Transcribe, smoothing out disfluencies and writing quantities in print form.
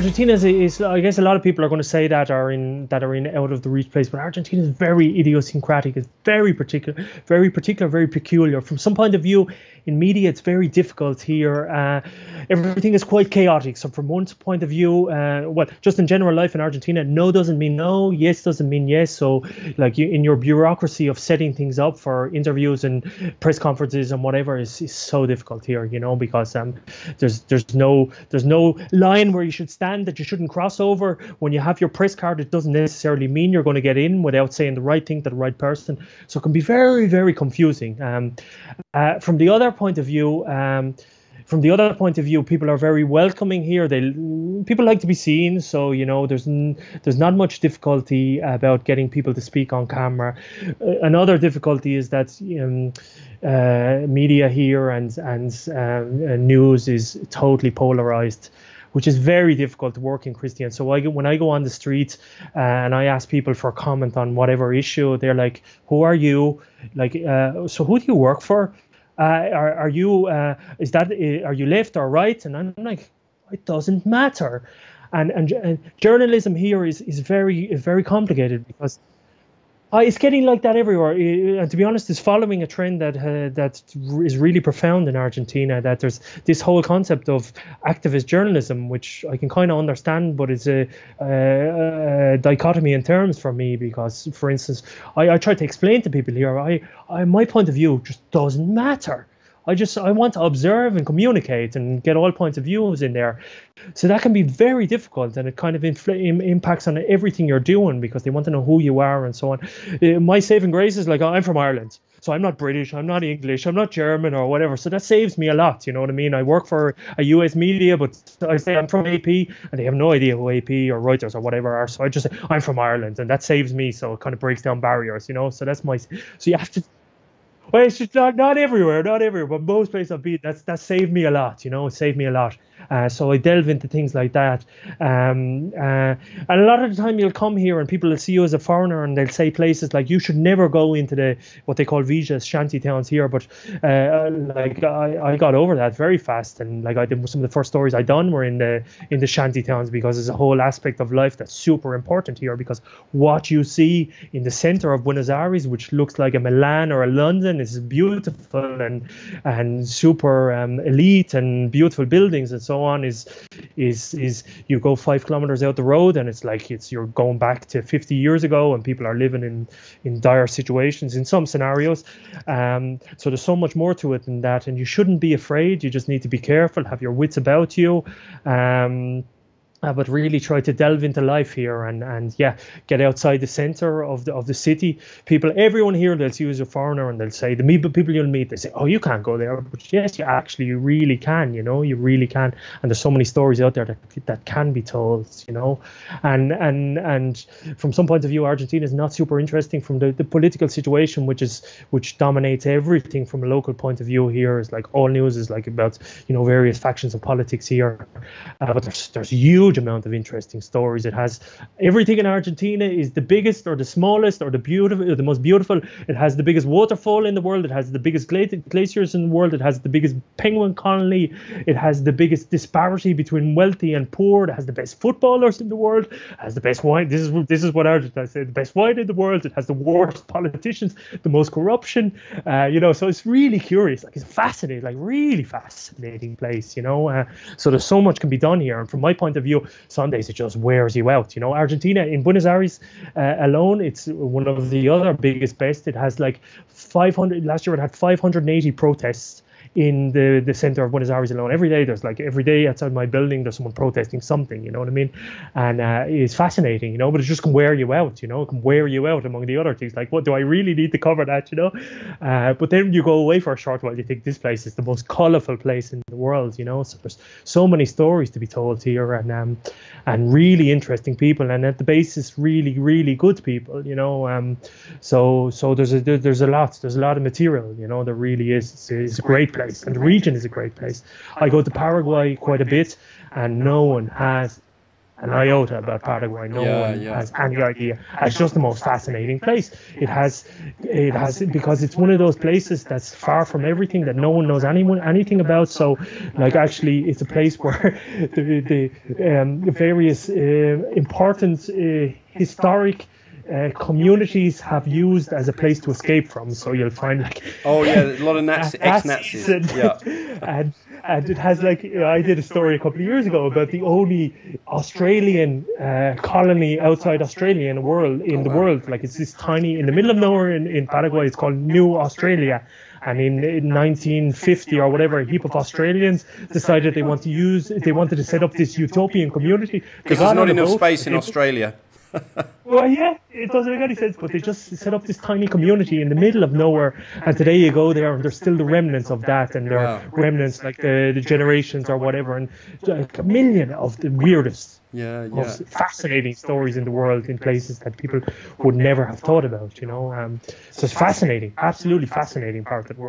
Argentina is I guess a lot of people are going to say that are in out of the reach place, but Argentina is very idiosyncratic. It's very particular, very peculiar. From some point of view, in media, it's very difficult here. Everything is quite chaotic. So from one's point of view, well, just in general life in Argentina, no doesn't mean no, yes doesn't mean yes. So like in your bureaucracy of setting things up for interviews and press conferences and whatever is so difficult here, you know, because there's no line where you should stand that you shouldn't cross over. When you have your press card, it doesn't necessarily mean you're going to get in without saying the right thing to the right person. So it can be very, very confusing. From the other point of view, people are very welcoming here. People like to be seen, so you know there's not much difficulty about getting people to speak on camera. Another difficulty is that media here and news is totally polarized, which is very difficult to work in, Christian. So when I go on the street and I ask people for a comment on whatever issue, they're like, "Who are you? Like, so who do you work for? Are you left or right?" And I'm like, it doesn't matter. And journalism here is very complicated because it's getting like that everywhere. And to be honest, it's following a trend that is really profound in Argentina. That there's this whole concept of activist journalism, which I can kind of understand, but it's a dichotomy in terms for me because, for instance, I try to explain to people here, my point of view just doesn't matter. I want to observe and communicate and get all points of views in there. So that can be very difficult, and it kind of impacts on everything you're doing because they want to know who you are and so on. My saving grace is like, I'm from Ireland, so I'm not British, I'm not English, I'm not German or whatever. So that saves me a lot, you know what I mean? I work for a US media, but I say I'm from AP and they have no idea who AP or Reuters or whatever are. So I just say, I'm from Ireland, and that saves me. So it kind of breaks down barriers, you know? So you have to... Well, it's just not everywhere, but most places I've been, that saved me a lot, you know, it saved me a lot. So I delve into things like that. And a lot of the time you'll come here and people will see you as a foreigner and they'll say places like, you should never go into what they call Vijas, shanty towns here. But I got over that very fast. And like I did, some of the first stories I done were in the shanty towns because there's a whole aspect of life that's super important here, because what you see in the center of Buenos Aires, which looks like a Milan or a London, it's beautiful and super elite and beautiful buildings and so on, is you go 5 kilometers out the road and it's like you're going back to 50 years ago and people are living in dire situations in some scenarios. So there's so much more to it than that, and you shouldn't be afraid. You just need to be careful, have your wits about you. But really try to delve into life here and get outside the center of the city. People, everyone here, they'll see you as a foreigner and they'll say, the people you'll meet, they say, oh, you can't go there. But yes, you really can, you know, you really can. And there's so many stories out there that can be told, you know. And from some point of view, Argentina is not super interesting from the political situation, which dominates everything from a local point of view here. It's like all news is like about, you know, various factions of politics here. But there's huge amount of interesting stories. It has everything in Argentina. Is the biggest or the smallest or the beautiful, or the most beautiful. It has the biggest waterfall in the world. It has the biggest glaciers in the world. It has the biggest penguin colony. It has the biggest disparity between wealthy and poor. It has the best footballers in the world. It has the best wine. This is what Argentina said. The best wine in the world. It has the worst politicians, the most corruption. You know, so it's really curious. Like, it's fascinating. Like, really fascinating place. You know, so there's so much can be done here. And from my point of view, Sundays it just wears you out, you know. Argentina in Buenos Aires alone, it's one of the other biggest best. It has like 500. Last year it had 580 protests in the center of Buenos Aires alone. Every day outside my building there's someone protesting something, you know what I mean? And it's fascinating, you know, but it just can wear you out, you know. It can wear you out among the other things, like, what do I really need to cover that, you know? But then you go away for a short while, you think this place is the most colorful place in the world, you know. So there's so many stories to be told here, and really interesting people, and at the basis really, really good people, you know. So there's a lot of material, you know. There really is. It's a great place, and the region is a great place. I go to Paraguay quite a bit, and no one has an iota about Paraguay. No one has any idea. It's just the most fascinating place. It has because it's one of those places that's far from everything, that no one knows anything about. So, like, actually, it's a place where the various important historic communities have used as a place to escape from. So you'll find a lot of ex-Nazis. And it has, like, I did a story a couple of years ago about the only Australian colony outside Australia in the world. It's this tiny, in the middle of nowhere in Paraguay. It's called New Australia. And in 1950 or whatever, a heap of Australians decided they wanted to set up this utopian community. Because there's not enough space in Australia. Well, yeah, it doesn't make any sense, but they just set up this tiny community in the middle of nowhere, and today you go there and there's still the remnants of that, and there are remnants like the generations or whatever, and like a million of the weirdest, most fascinating stories in the world, in places that people would never have thought about, so it's fascinating, absolutely fascinating part of the world.